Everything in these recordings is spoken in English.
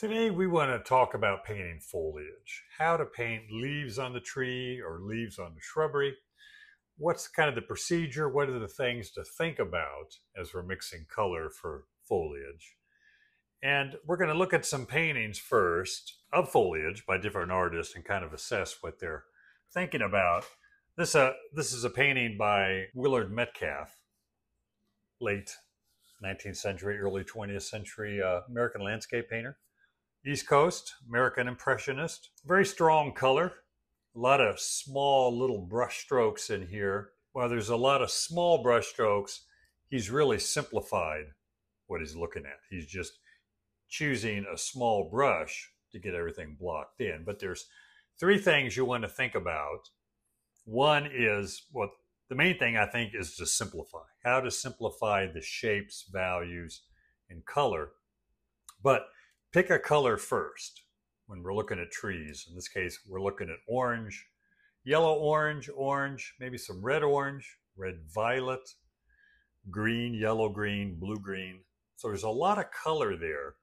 Today we want to talk about painting foliage, how to paint leaves on the tree or leaves on the shrubbery. What's kind of the procedure? What are the things to think about as we're mixing color for foliage? And we're going to look at some paintings first of foliage by different artists and kind of assess what they're thinking about. This is a painting by Willard Metcalf, late 19th century, early 20th century American landscape painter. East Coast, American Impressionist. Very strong color. A lot of small little brush strokes in here. While there's a lot of small brush strokes, he's really simplified what he's looking at. He's just choosing a small brush to get everything blocked in. But there's three things you want to think about. One is, well, the main thing I think is to simplify. How to simplify the shapes, values, and color. But pick a color first when we're looking at trees. In this case, we're looking at orange, yellow orange, maybe some red orange, red violet, green, yellow green, blue green. So there's a lot of color there,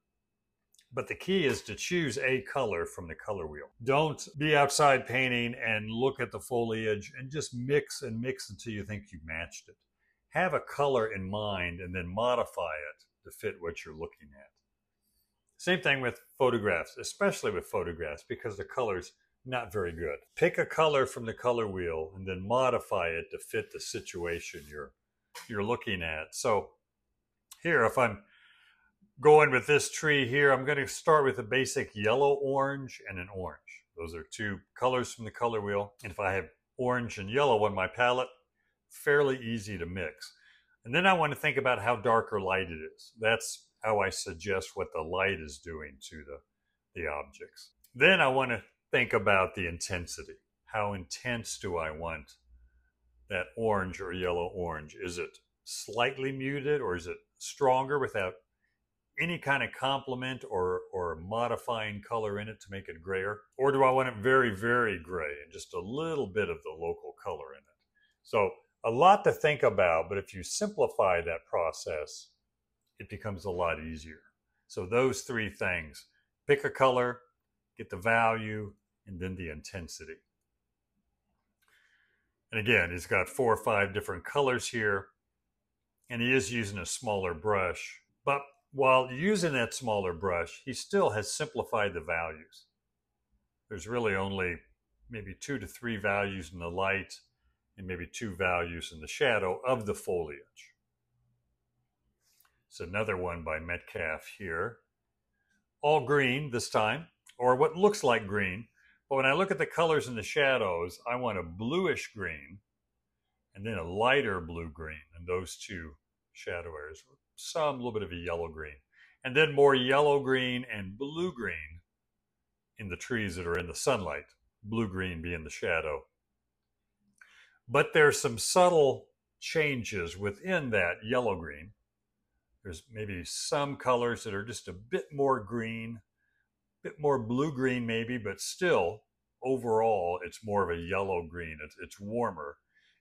but the key is to choose a color from the color wheel. Don't be outside painting and look at the foliage and just mix and mix until you think you matched it. Have a color in mind and then modify it to fit what you're looking at. Same thing with photographs, especially with photographs, because the color's not very good. Pick a color from the color wheel and then modify it to fit the situation you're looking at. So here, if I'm going with this tree here, I'm going to start with a basic yellow, orange, and an orange. Those are two colors from the color wheel. And if I have orange and yellow on my palette, fairly easy to mix. And then I want to think about how dark or light it is. That's how I suggest what the light is doing to the objects. Then I want to think about the intensity. How intense do I want that orange or yellow orange? Is it slightly muted, or is it stronger without any kind of complement or modifying color in it to make it grayer? Or do I want it very, very gray and just a little bit of the local color in it? So a lot to think about, but if you simplify that process, it becomes a lot easier. So those three things: pick a color, get the value, and then the intensity. And again, he's got 4 or 5 different colors here, and he is using a smaller brush. But while using that smaller brush, he still has simplified the values. There's really only maybe 2 to 3 values in the light and maybe 2 values in the shadow of the foliage. It's another one by Metcalf here. All green this time, or what looks like green. But when I look at the colors in the shadows, I want a bluish green and then a lighter blue green in those two shadow areas. Some little bit of a yellow green. And then more yellow green and blue green in the trees that are in the sunlight. Blue green being the shadow. But there's some subtle changes within that yellow green. There's maybe some colors that are just a bit more green, a bit more blue-green maybe, but still, overall, it's more of a yellow-green. It's warmer.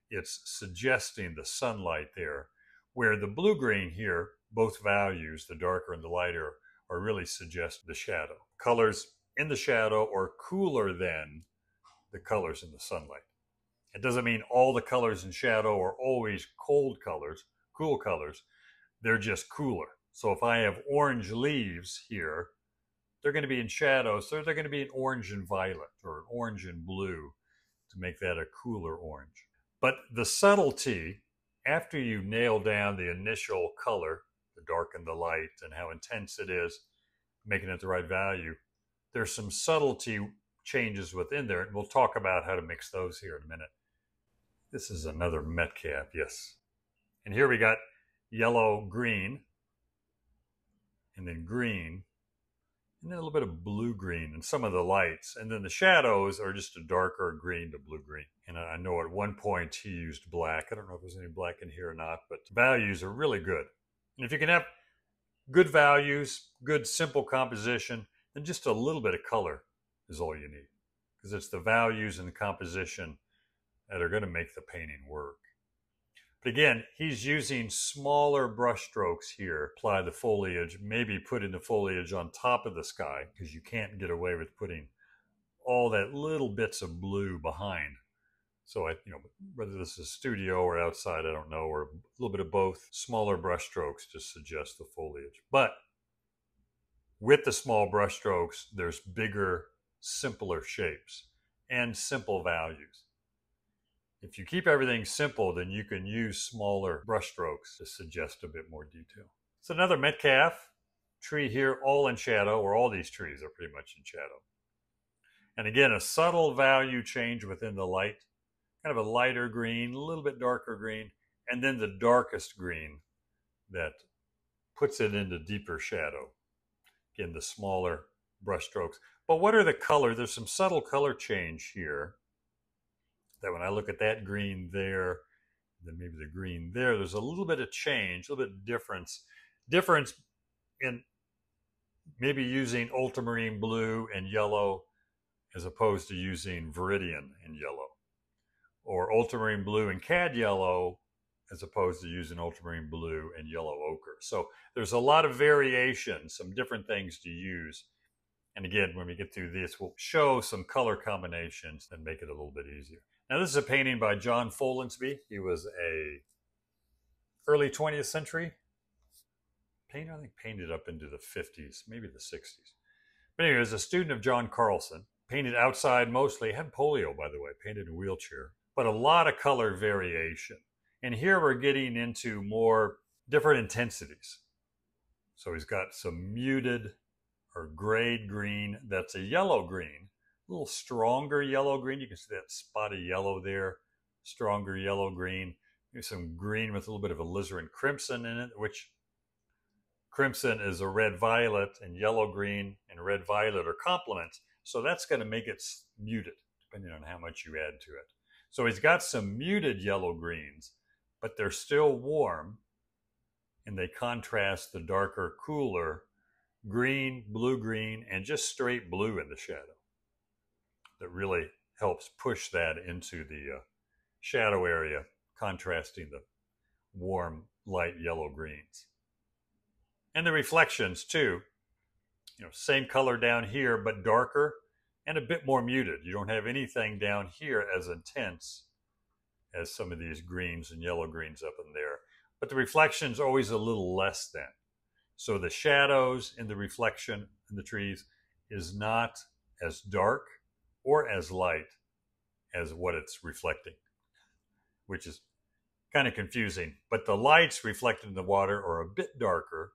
It's suggesting the sunlight there, where the blue-green here, both values, the darker and the lighter, are really suggesting the shadow. Colors in the shadow are cooler than the colors in the sunlight. It doesn't mean all the colors in shadow are always cold colors, cool colors. They're just cooler. So if I have orange leaves here, they're going to be in shadow, so they're going to be an orange and violet, or an orange and blue, to make that a cooler orange. But the subtlety, after you nail down the initial color, the dark and the light, and how intense it is, making it the right value, there's some subtlety changes within there, and we'll talk about how to mix those here in a minute. This is another Metcalf, yes. And here we got yellow, green, and then green, and then a little bit of blue-green and some of the lights. And then the shadows are just a darker green to blue-green. And I know at one point he used black. I don't know if there's any black in here or not, but values are really good. And if you can have good values, good simple composition, then just a little bit of color is all you need, because it's the values and the composition that are going to make the painting work. But again, he's using smaller brush strokes here, apply the foliage, maybe putting the foliage on top of the sky, because you can't get away with putting all that little bits of blue behind. So you know, whether this is studio or outside, I don't know, or a little bit of both, smaller brush strokes to suggest the foliage. But with the small brush strokes, there's bigger, simpler shapes and simple values. If you keep everything simple, then you can use smaller brush strokes to suggest a bit more detail. It's another Metcalf tree here, all in shadow, or all these trees are pretty much in shadow. And again, a subtle value change within the light, kind of a lighter green, a little bit darker green, and then the darkest green that puts it into deeper shadow. Again, the smaller brush strokes. But what are the colors? There's some subtle color change here. That when I look at that green there, then maybe the green there, there's a little bit of change, a little bit of difference. Difference in maybe using ultramarine blue and yellow as opposed to using viridian and yellow, or ultramarine blue and cad yellow as opposed to using ultramarine blue and yellow ochre. So there's a lot of variation, some different things to use. And again, when we get through this, we'll show some color combinations and make it a little bit easier. Now, this is a painting by John Folinsbee. He was an early 20th century painter. I think painted up into the 50s, maybe the 60s. But anyway, he was a student of John Carlson. Painted outside mostly. Had polio, by the way. Painted in a wheelchair. But a lot of color variation. And here we're getting into more different intensities. So he's got some muted or grade green that's a yellow green. A little stronger yellow green. You can see that spot of yellow there. Stronger yellow green. Maybe some green with a little bit of alizarin crimson in it, which crimson is a red violet, and yellow green and red violet are complements. So that's going to make it muted depending on how much you add to it. So he's got some muted yellow greens, but they're still warm and they contrast the darker, cooler green, blue green, and just straight blue in the shadow. That really helps push that into the shadow area, contrasting the warm, light yellow greens. And the reflections too, you know, same color down here, but darker and a bit more muted. You don't have anything down here as intense as some of these greens and yellow greens up in there. But the reflection's always a little less than. So the shadows in the reflection in the trees is not as dark or as light as what it's reflecting, which is kind of confusing. But the lights reflected in the water are a bit darker,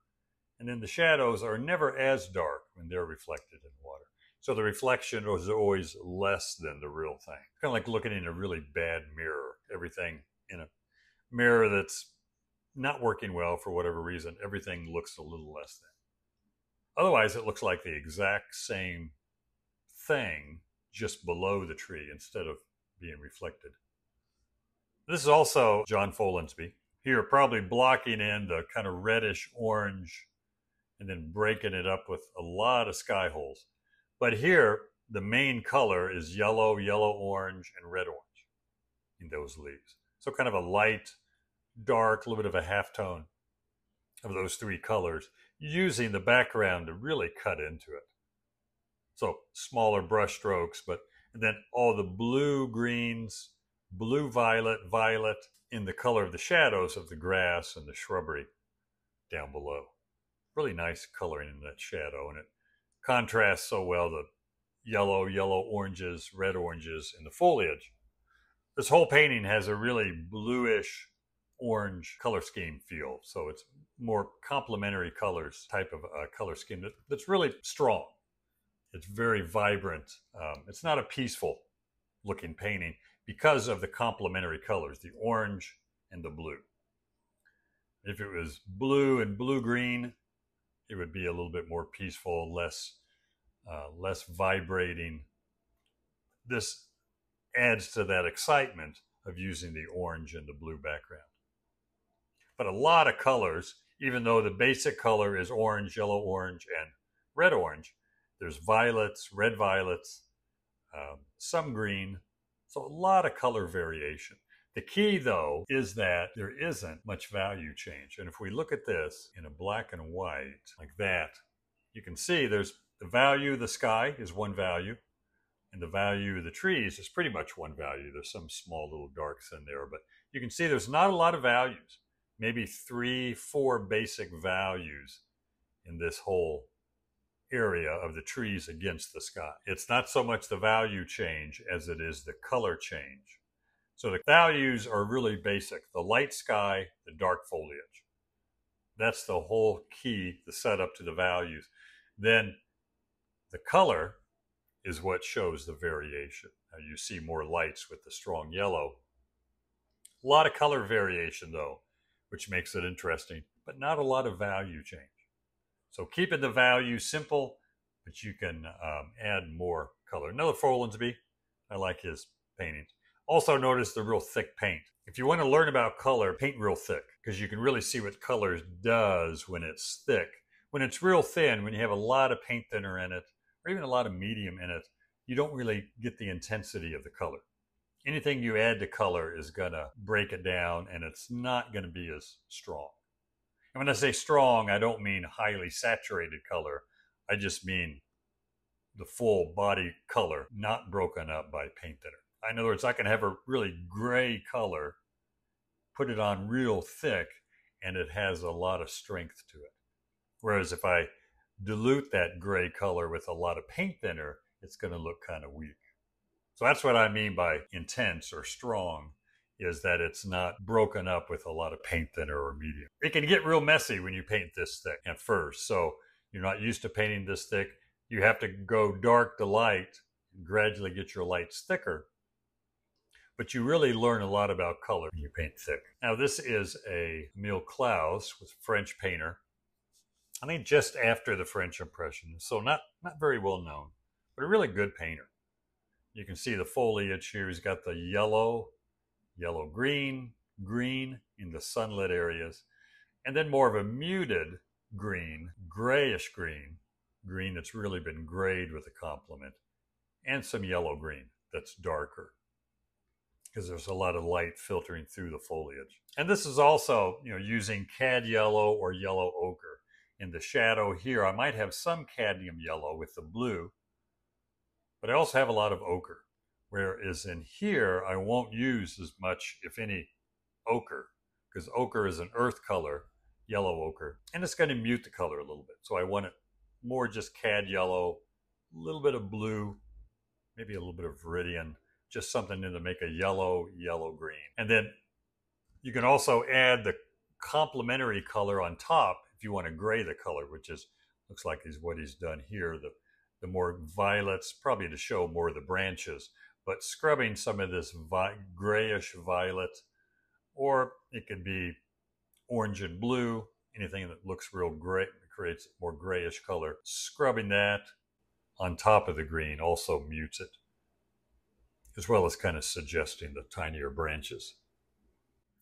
and then the shadows are never as dark when they're reflected in water. So the reflection is always less than the real thing. It's kind of like looking in a really bad mirror. Everything in a mirror that's not working well for whatever reason, everything looks a little less than. Otherwise, it looks like the exact same thing just below the tree instead of being reflected. This is also John Folinsbee. Here, probably blocking in the kind of reddish orange and then breaking it up with a lot of sky holes. But here, the main color is yellow, yellow orange, and red orange in those leaves. So kind of a light, dark, a little bit of a halftone of those three colors, using the background to really cut into it. So smaller brush strokes, but and then all the blue greens, blue violet, violet in the color of the shadows of the grass and the shrubbery down below. Really nice coloring in that shadow, and it contrasts so well the yellow, yellow oranges, red oranges in the foliage. This whole painting has a really bluish orange color scheme feel, so it's more complementary colors type of color scheme that's really strong. It's very vibrant. It's not a peaceful looking painting because of the complementary colors, the orange and the blue. If it was blue and blue green, it would be a little bit more peaceful, less vibrating. This adds to that excitement of using the orange and the blue background. But a lot of colors, even though the basic color is orange, yellow orange, and red orange, there's violets, red violets, some green. So a lot of color variation. The key, though, is that there isn't much value change. And if we look at this in a black and white like that, you can see there's the value of the sky is one value, and the value of the trees is pretty much one value. There's some small little darks in there, but you can see there's not a lot of values, maybe 3, 4 basic values in this whole area of the trees against the sky. It's not so much the value change as it is the color change. So the values are really basic. The light sky, the dark foliage. That's the whole key, the setup to the values. Then the color is what shows the variation. Now you see more lights with the strong yellow. A lot of color variation though, which makes it interesting, but not a lot of value change. So keeping the value simple, but you can add more color. Another Folinsbee, I like his paintings. Also notice the real thick paint. If you want to learn about color, paint real thick, because you can really see what color does when it's thick. When it's real thin, when you have a lot of paint thinner in it, or even a lot of medium in it, you don't really get the intensity of the color. Anything you add to color is going to break it down, and it's not going to be as strong. And when I say strong, I don't mean highly saturated color. I just mean the full body color, not broken up by paint thinner. In other words, I can have a really gray color, put it on real thick, and it has a lot of strength to it. Whereas if I dilute that gray color with a lot of paint thinner, it's going to look kind of weak. So that's what I mean by intense or strong, is that it's not broken up with a lot of paint thinner or medium. It can get real messy when you paint this thick at first. So you're not used to painting this thick. You have to go dark to light and gradually get your lights thicker. But you really learn a lot about color when you paint thick. Now this is a Emile Klaus, was a French painter. I think just after the French Impression, so not very well known, but a really good painter. You can see the foliage here. He's got the yellow, yellow green, green in the sunlit areas, and then more of a muted green, grayish green, green that's really been grayed with a complement, and some yellow green that's darker, because there's a lot of light filtering through the foliage. And this is also, you know, using cad yellow or yellow ochre. In the shadow here, I might have some cadmium yellow with the blue, but I also have a lot of ochre. Whereas in here, I won't use as much, if any, ochre, because ochre is an earth color, yellow ochre, and it's going to mute the color a little bit. So I want it more just cad yellow, a little bit of blue, maybe a little bit of viridian, just something in to make a yellow, yellow green. And then you can also add the complementary color on top if you want to gray the color, which is looks like is what he's done here. The more violets, probably to show more of the branches, but scrubbing some of this grayish violet, or it could be orange and blue, anything that looks real gray, creates more grayish color. Scrubbing that on top of the green also mutes it, as well as kind of suggesting the tinier branches.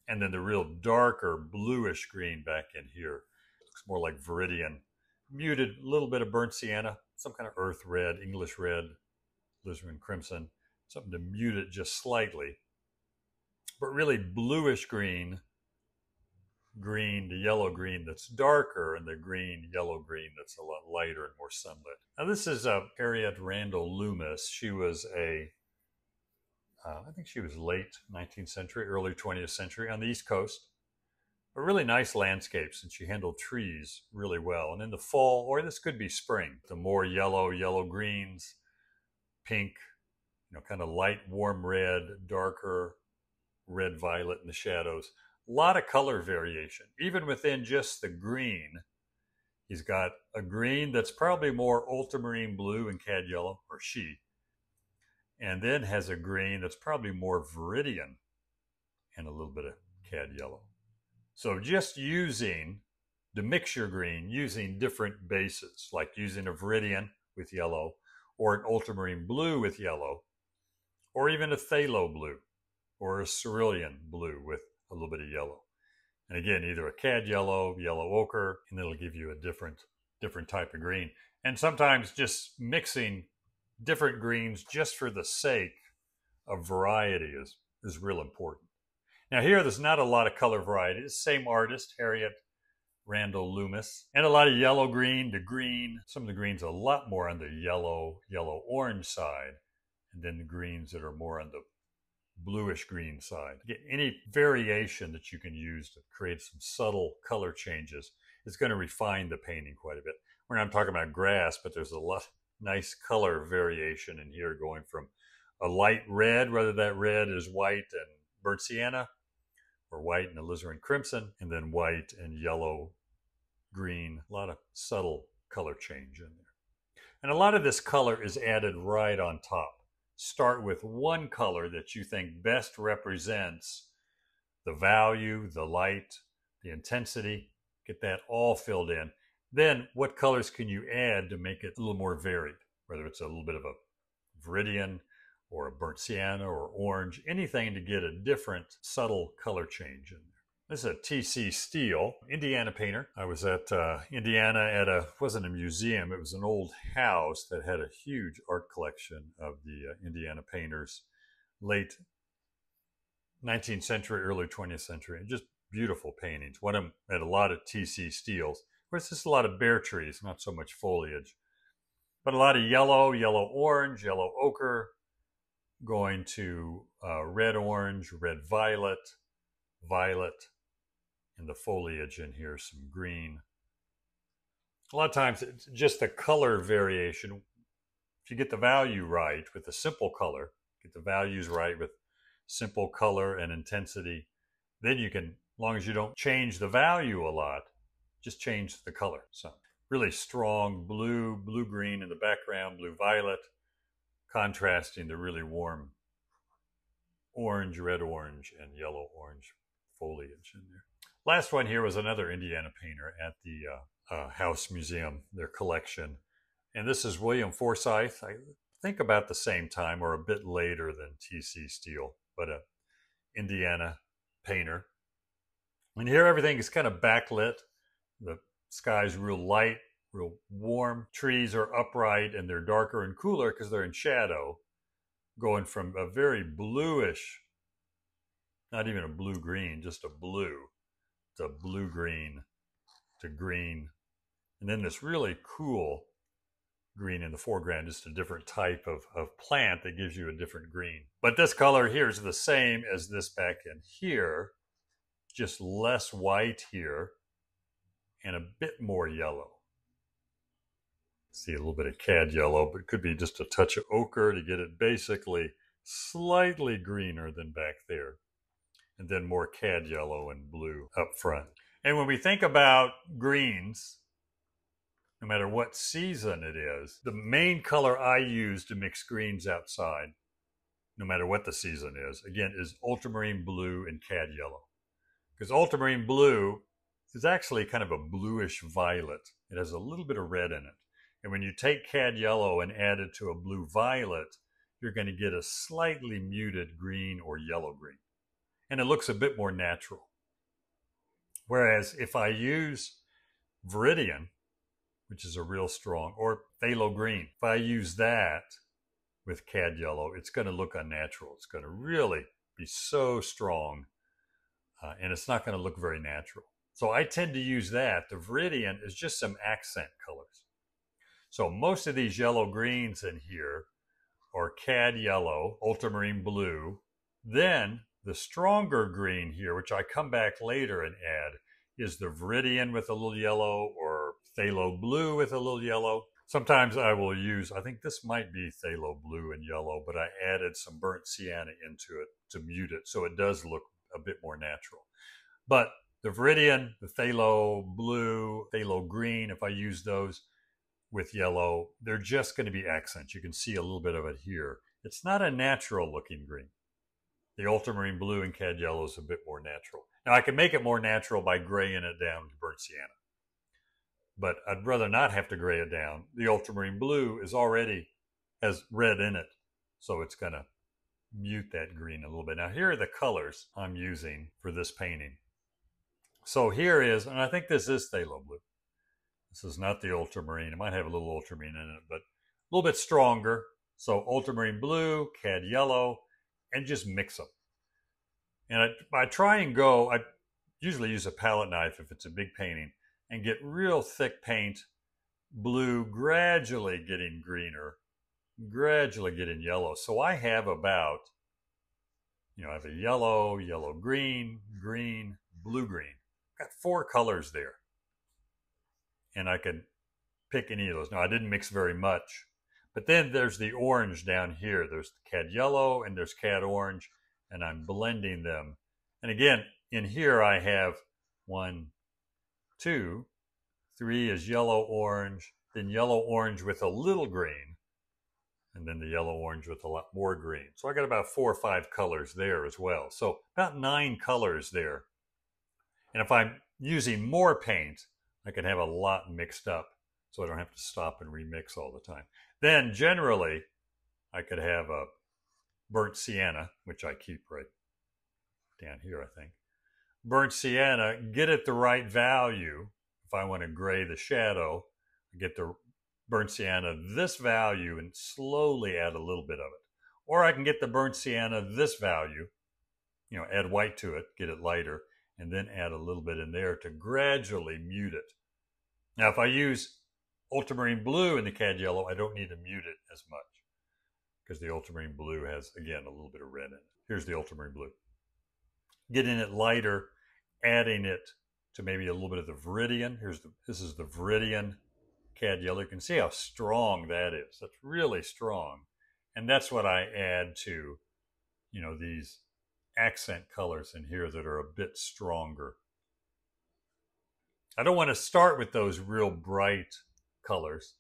And then the real darker bluish green back in here looks more like viridian, muted, a little bit of burnt sienna, some kind of earth red, English red, alizarin crimson, something to mute it just slightly, but really bluish green, green to yellow green that's darker, and the green, yellow green that's a lot lighter and more sunlit. Now this is Harriet Randall Lumis. She was a I think she was late 19th century, early 20th century on the East Coast. But really nice landscapes, and she handled trees really well. And in the fall, or this could be spring, the more yellow, yellow greens, pink, you know, kind of light, warm red, darker red violet in the shadows. A lot of color variation. Even within just the green, he's got a green that's probably more ultramarine blue and cad yellow, or she, and then has a green that's probably more viridian and a little bit of cad yellow. So just using to mix your green, using different bases, like using a viridian with yellow, or an ultramarine blue with yellow, or even a phthalo blue, or a cerulean blue with a little bit of yellow. And again, either a cad yellow, yellow ochre, and it'll give you a different type of green. And sometimes just mixing different greens just for the sake of variety is real important. Now here, there's not a lot of color varieties. Same artist, Harriet Randall Lumis, and a lot of yellow green to green. Some of the greens a lot more on the yellow orange side, and then the greens that are more on the bluish green side. Again, any variation that you can use to create some subtle color changes is going to refine the painting quite a bit. We're not talking about grass, but there's a lot of nice color variation in here, going from a light red, whether that red is white and burnt sienna, or white and alizarin crimson, and then white and yellow green, a lot of subtle color change in there. And a lot of this color is added right on top. Start with one color that you think best represents the value, the light, the intensity. Get that all filled in. Then what colors can you add to make it a little more varied? Whether it's a little bit of a viridian or a burnt sienna or orange, anything to get a different subtle color change in there. This is a T.C. Steele, Indiana painter. I was at Indiana at wasn't a museum, it was an old house that had a huge art collection of the Indiana painters, late 19th century, early 20th century, and just beautiful paintings. One of them had a lot of T.C. Steeles. Of course, just a lot of bare trees, not so much foliage, but a lot of yellow, yellow orange, yellow ochre, going to red orange, red violet, violet, and the foliage in here, some green. A lot of times it's just the color variation. If you get the value right with a simple color, get the values right with simple color and intensity, then you can, as long as you don't change the value a lot, just change the color. So really strong blue, blue-green in the background, blue-violet, contrasting the really warm orange, red orange, and yellow orange foliage in there. Last one here was another Indiana painter at the House Museum, their collection. And this is William Forsyth, I think about the same time or a bit later than T.C. Steele, but an Indiana painter. And here everything is kind of backlit. The sky's real light, real warm. Trees are upright and they're darker and cooler because they're in shadow, going from a very bluish, not even a blue-green, just a blue, to blue-green to green. And then this really cool green in the foreground, just a different type of plant that gives you a different green. But this color here is the same as this back in here, just less white here and a bit more yellow. See a little bit of cad yellow, but it could be just a touch of ochre to get it basically slightly greener than back there. And then more cad yellow and blue up front. And when we think about greens, no matter what season it is, the main color I use to mix greens outside, no matter what the season is, again, is ultramarine blue and cad yellow. Because ultramarine blue is actually kind of a bluish violet. It has a little bit of red in it. And when you take cad yellow and add it to a blue violet, you're going to get a slightly muted green or yellow green. And it looks a bit more natural. Whereas if I use viridian, which is a real strong, or phthalo green, if I use that with cad yellow, it's going to look unnatural. It's going to really be so strong, and it's not going to look very natural. So I tend to use that. The viridian is just some accent colors. So most of these yellow greens in here are cad yellow, ultramarine blue. Then the stronger green here, which I come back later and add, is the viridian with a little yellow or phthalo blue with a little yellow. Sometimes I will use, I think this might be phthalo blue and yellow, but I added some burnt sienna into it to mute it so it does look a bit more natural. But the viridian, the phthalo blue, phthalo green, if I use those with yellow, they're just going to be accents. You can see a little bit of it here. It's not a natural looking green. The ultramarine blue and cad yellow is a bit more natural. Now I can make it more natural by graying it down to burnt sienna, but I'd rather not have to gray it down. The ultramarine blue is already has red in it, so it's going to mute that green a little bit. Now here are the colors I'm using for this painting. So here is, and I think this is phthalo blue. This is not the ultramarine. It might have a little ultramarine in it, but a little bit stronger. So ultramarine blue, cad yellow, and just mix them. And I try and go, I usually use a palette knife if it's a big painting, and get real thick paint, blue, gradually getting greener, gradually getting yellow. So I have about, you know, I have a yellow, yellow green, green, blue green. I've got four colors there. And I could pick any of those. Now, I didn't mix very much. But then there's the orange down here. There's cad yellow and there's cad orange, and I'm blending them. And again, in here I have 1, 2, 3 is yellow orange, then yellow orange with a little green, and then the yellow orange with a lot more green. So I got about 4 or 5 colors there as well. So about 9 colors there. And if I'm using more paint, I can have a lot mixed up, so I don't have to stop and remix all the time. Then generally, I could have a burnt sienna, which I keep right down here, I think. Burnt sienna, get it the right value. If I want to gray the shadow, I get the burnt sienna this value and slowly add a little bit of it. Or I can get the burnt sienna this value, you know, add white to it, get it lighter, and then add a little bit in there to gradually mute it. Now, if I use ultramarine blue in the cad yellow, I don't need to mute it as much because the ultramarine blue has, again, a little bit of red in it. Here's the ultramarine blue. Getting it lighter, adding it to maybe a little bit of the viridian. This is the viridian cad yellow. You can see how strong that is. That's really strong. And that's what I add to, you know, these accent colors in here that are a bit stronger. I don't want to start with those real bright colors.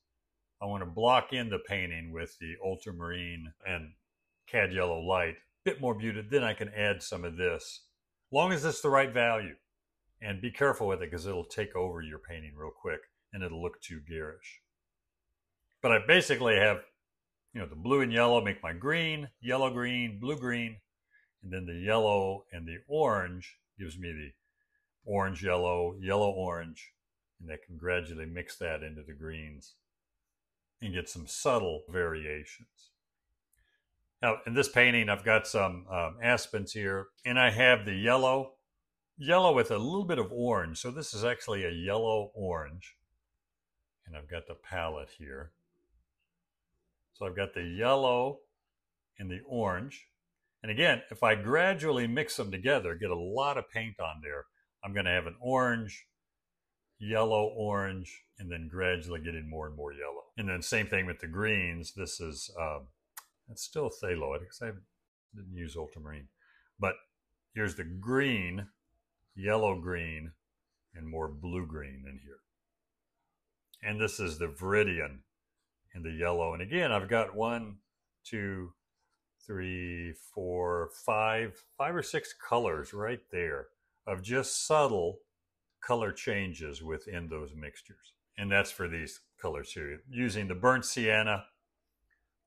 I want to block in the painting with the ultramarine and cad yellow light, a bit more muted, then I can add some of this. As long as it's the right value. And be careful with it because it'll take over your painting real quick and it'll look too garish. But I basically have, you know, the blue and yellow make my green, yellow green, blue green, and then the yellow and the orange gives me the orange yellow, yellow orange, and I can gradually mix that into the greens and get some subtle variations. Now, in this painting, I've got some aspens here, and I have the yellow, yellow with a little bit of orange. So this is actually a yellow orange, and I've got the palette here. So I've got the yellow and the orange. And again, if I gradually mix them together, get a lot of paint on there, I'm going to have an orange, yellow, orange, and then gradually getting more and more yellow. And then same thing with the greens. This is, it's still phthalo, because I didn't use ultramarine. But here's the green, yellow green, and more blue green in here. And this is the viridian and the yellow. And again, I've got 1, 2, 3, 4, 5 or 6 colors right there of just subtle color changes within those mixtures. And that's for these colors here. Using the burnt sienna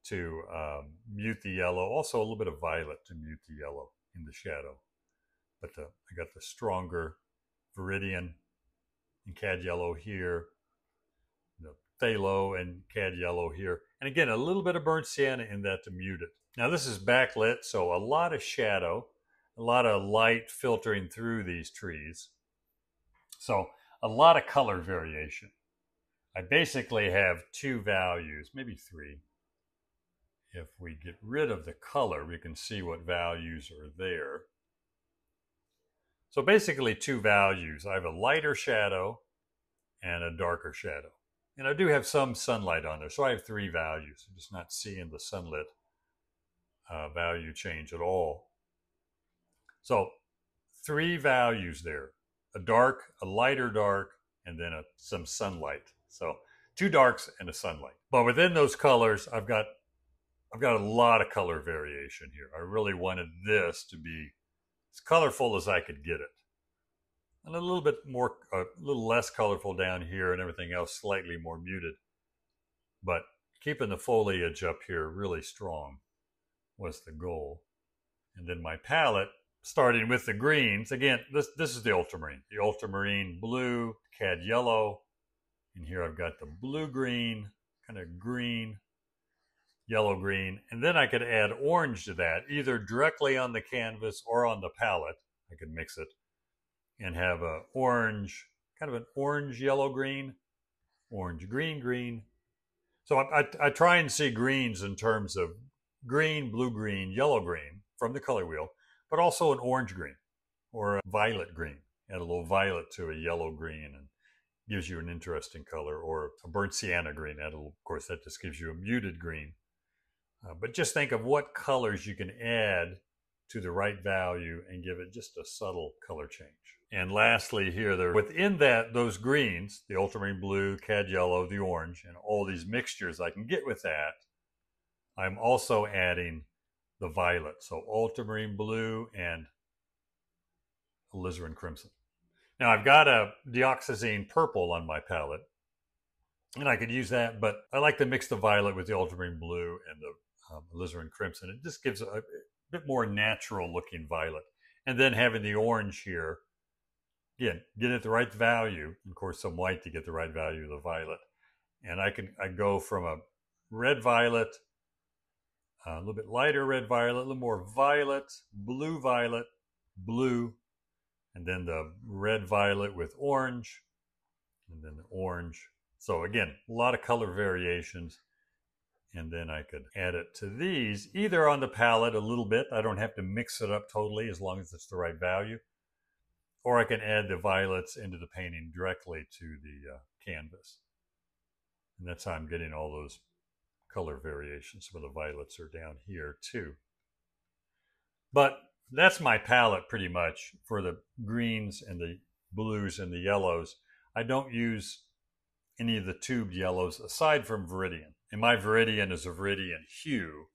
to mute the yellow, also a little bit of violet to mute the yellow in the shadow. But I got the stronger viridian and cad yellow here, the phthalo and cad yellow here. And again, a little bit of burnt sienna in that to mute it. Now this is backlit, so a lot of shadow, a lot of light filtering through these trees. So a lot of color variation. I basically have 2 values, maybe 3. If we get rid of the color, we can see what values are there. So basically 2 values. I have a lighter shadow and a darker shadow. And I do have some sunlight on there, so I have 3 values. I'm just not seeing the sunlit value change at all. So 3 values there. A dark, a lighter dark, and then some sunlight. So 2 darks and a sunlight. But within those colors, I've got a lot of color variation here. I really wanted this to be as colorful as I could get it. And a little bit more, a little less colorful down here, and everything else slightly more muted. But keeping the foliage up here really strong was the goal. And then my palette, starting with the greens. Again, this is the ultramarine blue, cad yellow. And here I've got the blue green, kind of green, yellow green, and then I could add orange to that, either directly on the canvas or on the palette. I could mix it and have a orange, kind of an orange yellow green, orange green green. So I try and see greens in terms of green, blue green, yellow green from the color wheel, but also an orange green or a violet green. Add a little violet to a yellow green and gives you an interesting color, or a burnt sienna green. Add a little, of course, that just gives you a muted green. But just think of what colors you can add to the right value and give it just a subtle color change. And lastly here, there within that, those greens, the ultramarine blue, cad yellow, the orange, and all these mixtures I can get with that, I'm also adding the violet. So ultramarine blue and alizarin crimson. Now I've got a deoxazine purple on my palette, and I could use that, but I like to mix the violet with the ultramarine blue and the alizarin crimson. It just gives a bit more natural looking violet. And then having the orange here, again, get it the right value. Of course, some white to get the right value of the violet. And I go from a red violet, a little bit lighter red violet, a little more violet, blue, and then the red violet with orange, and then the orange. So again, a lot of color variations. And then I could add it to these, either on the palette a little bit. I don't have to mix it up totally as long as it's the right value. Or I can add the violets into the painting directly to the canvas. And that's how I'm getting all those color variations. Some of the violets are down here too. But that's my palette pretty much for the greens and the blues and the yellows. I don't use any of the tube yellows aside from viridian. And my viridian is a viridian hue,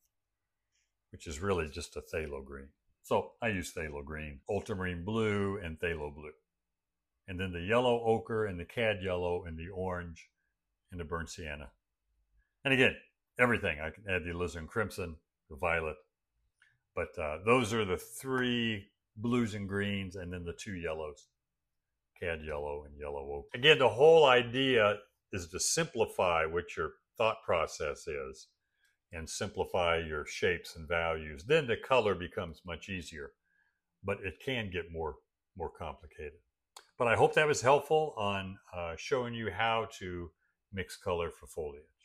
which is really just a phthalo green. So I use phthalo green, ultramarine blue, and phthalo blue. And then the yellow ochre and the cad yellow and the orange and the burnt sienna. And again, everything. I can add the alizarin crimson, the violet. But those are the three blues and greens, and then the two yellows, cad yellow and yellow ochre. Again, the whole idea is to simplify what your thought process is and simplify your shapes and values. Then the color becomes much easier, but it can get more complicated. But I hope that was helpful on showing you how to mix color for foliage.